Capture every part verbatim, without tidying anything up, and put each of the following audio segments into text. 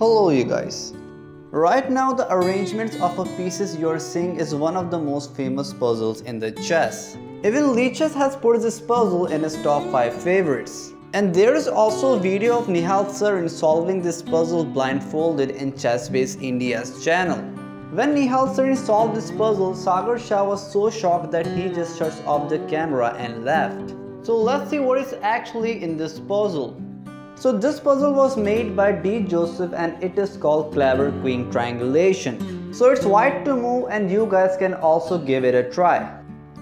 Hello you guys. Right now the arrangements of a pieces you're seeing is one of the most famous puzzles in the chess. Even Lichess has put this puzzle in his top five favorites. And there is also a video of Nihal Sarin solving this puzzle blindfolded in ChessBase India's channel. When Nihal Sarin solved this puzzle, Sagar Shah was so shocked that he just shuts off the camera and left. So let's see what is actually in this puzzle. So this puzzle was made by D Joseph and it is called Clever Queen Triangulation. So it's wide to move and you guys can also give it a try.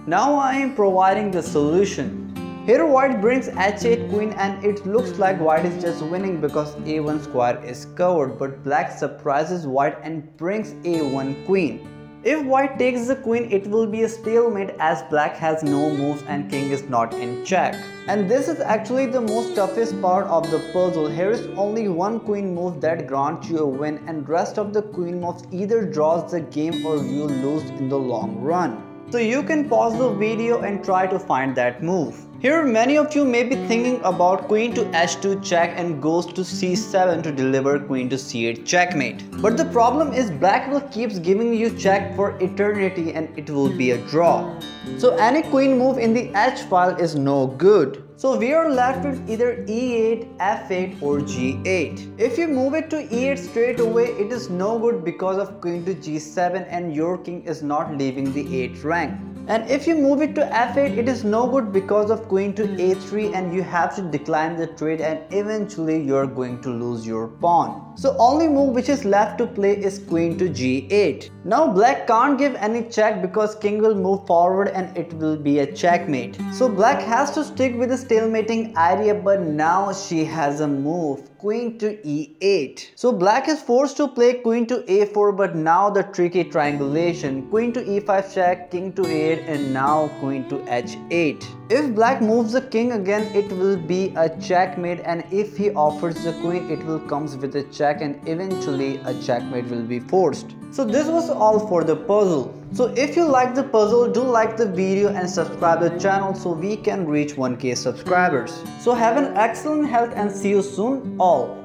Now I am providing the solution. Here white brings h eight queen and it looks like white is just winning because a one square is covered, but black surprises white and brings a one queen. If white takes the queen, it will be a stalemate as black has no moves and king is not in check. And this is actually the most toughest part of the puzzle. Here is only one queen move that grants you a win and rest of the queen moves either draws the game or you lose in the long run. So you can pause the video and try to find that move. Here many of you may be thinking about queen to h two check and goes to c seven to deliver queen to c eight checkmate. But the problem is black will keeps giving you check for eternity and it will be a draw. So any queen move in the h file is no good. So we are left with either e eight, f eight or g eight. If you move it to e eight straight away, it is no good because of queen to g seven and your king is not leaving the eighth rank. And if you move it to f eight, it is no good because of queen to a three and you have to decline the trade and eventually you are going to lose your pawn. So only move which is left to play is queen to g eight. Now black can't give any check because king will move forward and it will be a checkmate. So black has to stick with the stalemating idea, but now she has a move, queen to e eight. So black is forced to play queen to a four, but now the tricky triangulation, queen to e five check, king to a eight and now queen to h eight. If black moves the king again, it will be a checkmate, and if he offers the queen, it will comes with a check and eventually a checkmate will be forced. So this was all for the puzzle. So if you like the puzzle, do like the video and subscribe the channel so we can reach one K subscribers. So have an excellent health and see you soon all.